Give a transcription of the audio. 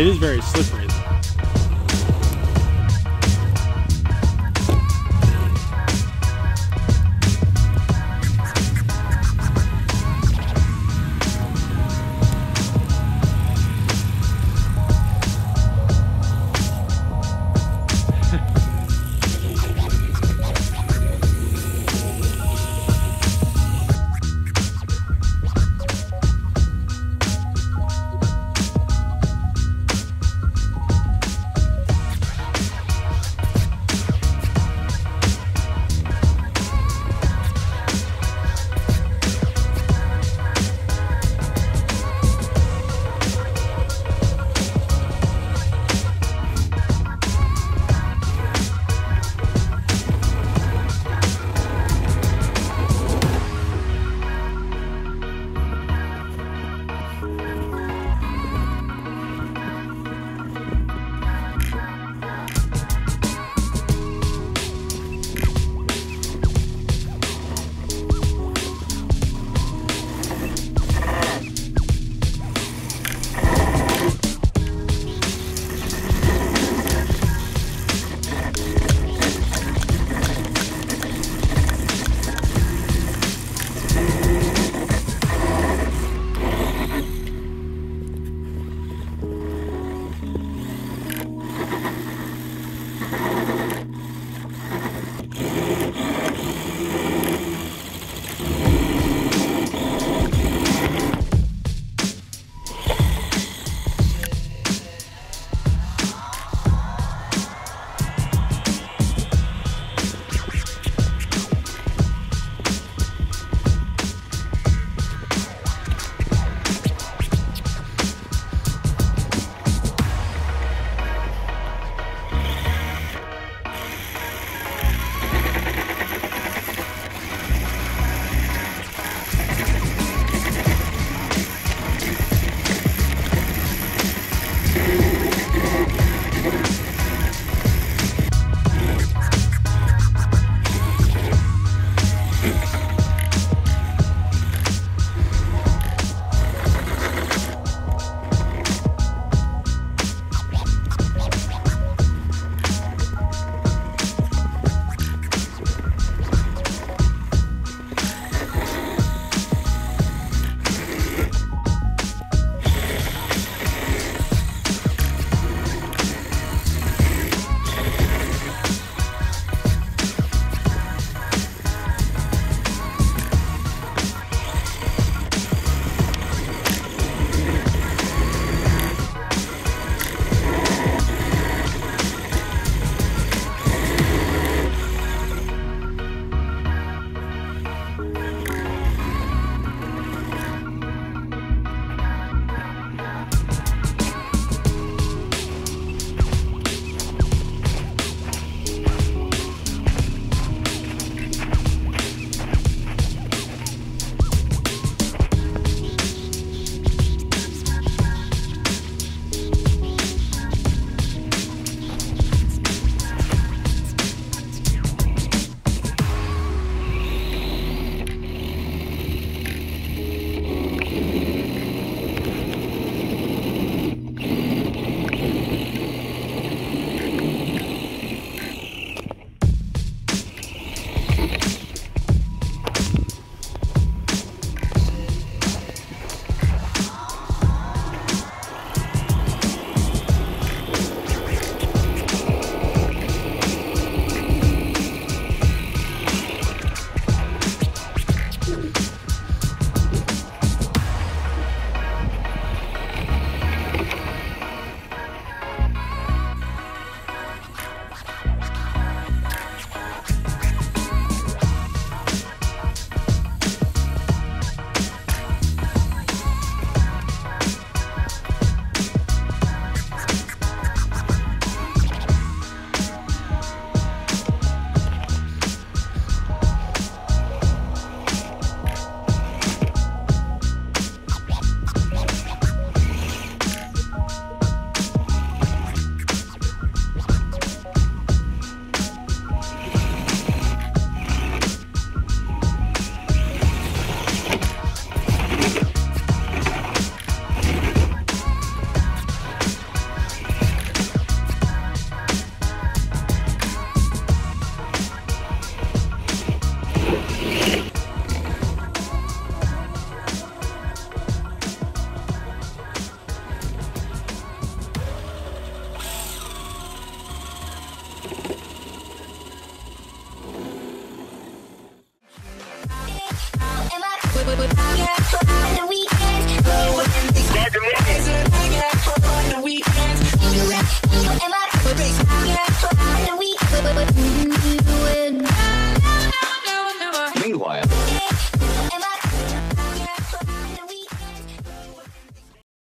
It is very slippery though.